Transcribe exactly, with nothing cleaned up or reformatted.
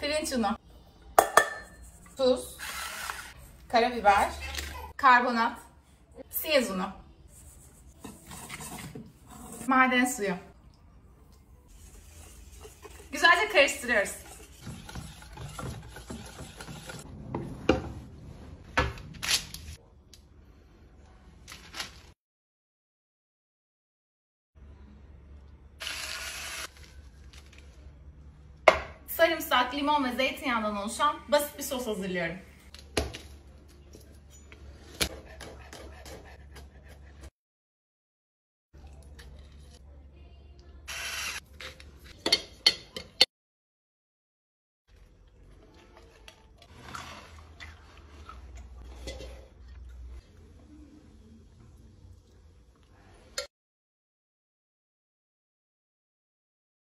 Pirinç unu, tuz, karabiber, karbonat, siyez unu, maden suyu. Güzelce karıştırıyoruz. Sarımsak, limon ve zeytinyağından oluşan basit bir sos hazırlıyorum.